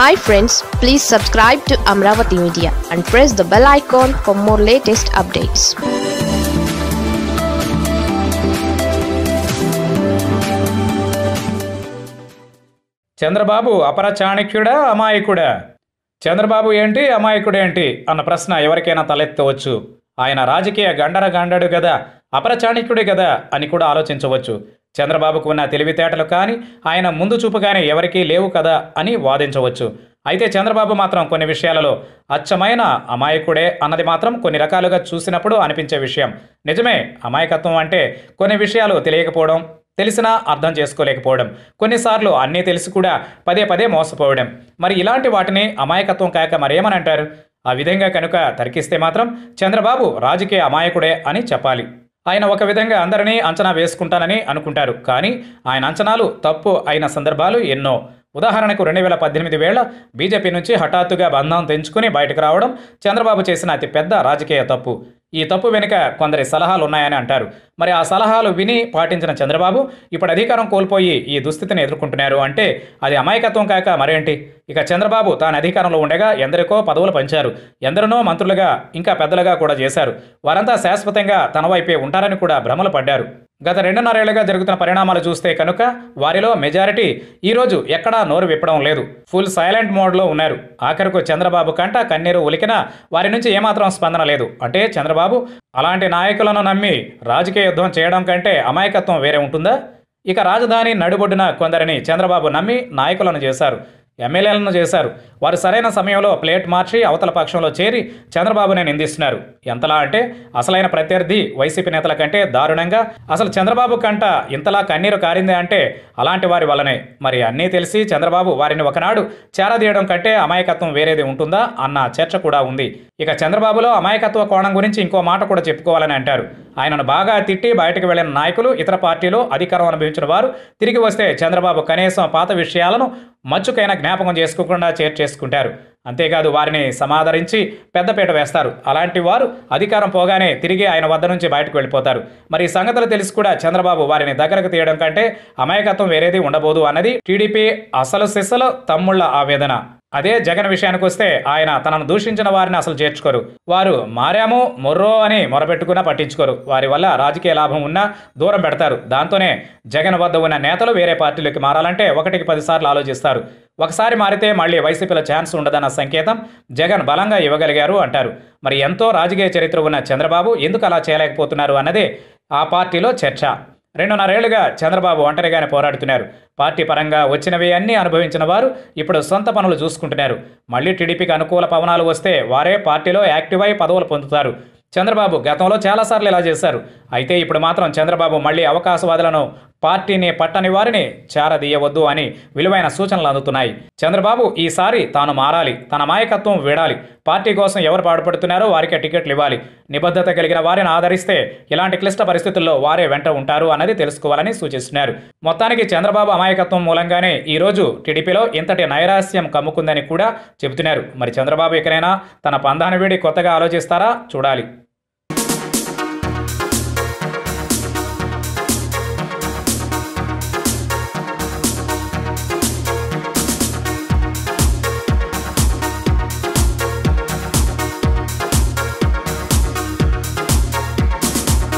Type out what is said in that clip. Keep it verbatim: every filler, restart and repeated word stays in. Hi friends, please subscribe to Amravati Media and press the bell icon for more latest updates. Chandrababu అపరచాణిక్యుడా అమాయకుడా? Chandrababu ఏంటి అమాయకుడేంటి అన్న ప్రశ్న ఎవరికైనా తలెత్తవచ్చు. ఆయన రాజకీయ గండర గండడు కదా, అపరచాణిక్యుడే కదా అని కూడా ఆలోచించవచ్చు. చంద్రబాబుకు ఉన్న తెలివితేటలు కానీ ఆయన ముందు చూపు కానీ ఎవరికీ లేవు కదా అని వాదించవచ్చు. అయితే చంద్రబాబు మాత్రం కొన్ని విషయాలలో అచ్చమైన అమాయకుడే అన్నది మాత్రం కొన్ని రకాలుగా చూసినప్పుడు అనిపించే విషయం. నిజమే, అమాయకత్వం అంటే కొన్ని విషయాలు తెలియకపోవడం, తెలిసినా అర్థం చేసుకోలేకపోవడం, కొన్నిసార్లు అన్నీ తెలిసి కూడా పదే పదే మోసపోవడం. మరి ఇలాంటి వాటిని అమాయకత్వం కాక మరేమని అంటారు? ఆ విధంగా కనుక తర్కిస్తే మాత్రం చంద్రబాబు రాజకీయ అమాయకుడే అని చెప్పాలి. ఆయన ఒక విధంగా అందరినీ అంచనా వేసుకుంటానని అనుకుంటారు, కానీ ఆయన అంచనాలు తప్పు అయిన సందర్భాలు ఎన్నో. ఉదాహరణకు రెండు వేల పద్దెనిమిది వేళ బీజేపీ నుంచి హఠాత్తుగా బంధం తెంచుకుని బయటకు రావడం చంద్రబాబు చేసిన అతిపెద్ద రాజకీయ తప్పు. ఈ తప్పు వెనుక కొందరి సలహాలు ఉన్నాయని అంటారు. మరి ఆ సలహాలు విని పాటించిన చంద్రబాబు ఇప్పుడు అధికారం కోల్పోయి ఈ దుస్థితిని ఎదుర్కొంటున్నారు అంటే అది అమాయకత్వం కాక మరేంటి? ఇక చంద్రబాబు తాను అధికారంలో ఉండగా ఎందరికో పదవులు పంచారు, ఎందరినో మంత్రులుగా ఇంకా పెద్దలుగా కూడా చేశారు. వారంతా శాశ్వతంగా తన వైపే ఉంటారని కూడా భ్రమలు పడ్డారు. గత రెండున్నరేళ్లుగా జరుగుతున్న పరిణామాలు చూస్తే కనుక వారిలో మెజారిటీ ఈరోజు ఎక్కడా నోరు విప్పడం లేదు, ఫుల్ సైలెంట్ మోడ్లో ఉన్నారు. ఆఖరుకు చంద్రబాబు కంట కన్నీరు ఒలికినా వారి నుంచి ఏమాత్రం స్పందన లేదు. అంటే చంద్రబాబు అలాంటి నాయకులను నమ్మి రాజకీయ యుద్ధం చేయడం కంటే అమాయకత్వం వేరే ఉంటుందా? ఇక రాజధాని నడుబొడ్డున కొందరిని చంద్రబాబు నమ్మి నాయకులను చేశారు, ఎమ్మెల్యేలను చేశారు. వారు సరైన సమయంలో ప్లేట్ మార్చి అవతల పక్షంలో చేరి చంద్రబాబునే నిందిస్తున్నారు. ఎంతలా అంటే అసలైన ప్రత్యర్థి వైసీపీ నేతల కంటే దారుణంగా. అసలు చంద్రబాబు కంట ఇంతలా కన్నీరు కారింది అంటే అలాంటి వారి వల్లనే. మరి అన్నీ తెలిసి చంద్రబాబు వారిని ఒకనాడు చేరదీయడం కంటే అమాయకత్వం వేరేది ఉంటుందా అన్న చర్చ కూడా ఉంది. ఇక చంద్రబాబులో అమాయకత్వ కోణం గురించి ఇంకో మాట కూడా చెప్పుకోవాలని అంటారు. ఆయనను బాగా తిట్టి బయటకు వెళ్లిన నాయకులు, ఇతర పార్టీలో అధికారం అనుభవించిన వారు తిరిగి వస్తే చంద్రబాబు కనీసం పాత విషయాలను మచ్చుకైనా జ్ఞాపకం చేసుకోకుండా చేర్చేసుకుంటారు. అంతేకాదు వారిని సమాదరించి పెద్దపేట వేస్తారు. అలాంటి వారు అధికారం పోగానే తిరిగి ఆయన వద్ద నుంచి బయటకు వెళ్ళిపోతారు. మరి సంగతులు తెలిసి కూడా చంద్రబాబు వారిని దగ్గరకు తీయడం కంటే అమాయకత్వం వేరేది ఉండబోదు అన్నది టీడీపీ అసలు సిసలు తమ్ముళ్ల ఆవేదన. అదే జగన్ విషయానికి వస్తే ఆయన తనను దూషించిన వారిని అసలు చేర్చుకోరు. వారు మారాము మొర్రో అని మొరపెట్టుకున్నా పట్టించుకోరు. వారి వల్ల రాజకీయ లాభం ఉన్నా దూరం పెడతారు. దాంతోనే జగన్ వద్ద ఉన్న నేతలు వేరే పార్టీలోకి మారాలంటే ఒకటికి పదిసార్లు ఆలోచిస్తారు. ఒకసారి మారితే మళ్ళీ వైసీపీలో ఛాన్స్ ఉండదన్న సంకేతం జగన్ బలంగా ఇవ్వగలిగారు అంటారు. మరి ఎంతో రాజకీయ చరిత్ర ఉన్న చంద్రబాబు ఎందుకు అలా చేయలేకపోతున్నారు అన్నదే ఆ పార్టీలో చర్చ. రెండున్నరేళ్లుగా చంద్రబాబు ఒంటరిగానే పోరాడుతున్నారు. పార్టీ పరంగా వచ్చినవి అన్నీ అనుభవించిన వారు ఇప్పుడు సొంత పనులు చూసుకుంటున్నారు. మళ్ళీ టీడీపీకి అనుకూల పవనాలు వస్తే వారే పార్టీలో యాక్టివ్ అయి పదవులు పొందుతారు. చంద్రబాబు గతంలో చాలాసార్లు ఇలా చేశారు. అయితే ఇప్పుడు మాత్రం చంద్రబాబు మళ్ళీ అవకాశవాదులను, పార్టీని పట్టని వారిని చేరదీయవద్దు అని విలువైన సూచనలు అందుతున్నాయి. చంద్రబాబు ఈసారి తాను మారాలి, తన అమాయకత్వం వీడాలి, పార్టీ కోసం ఎవరు పాటుపడుతున్నారో వారికే టికెట్లు ఇవ్వాలి, నిబద్ధత కలిగిన వారిని ఆదరిస్తే ఇలాంటి క్లిష్ట పరిస్థితుల్లో వారే వెంట ఉంటారు అన్నది తెలుసుకోవాలని సూచిస్తున్నారు. మొత్తానికి చంద్రబాబు అమాయకత్వం మూలంగానే ఈరోజు టీడీపీలో ఇంతటి నైరాశ్యం కమ్ముకుందని కూడా చెబుతున్నారు. మరి చంద్రబాబు ఇకనైనా తన పందాన్ని వీడి కొత్తగా ఆలోచిస్తారా చూడాలి.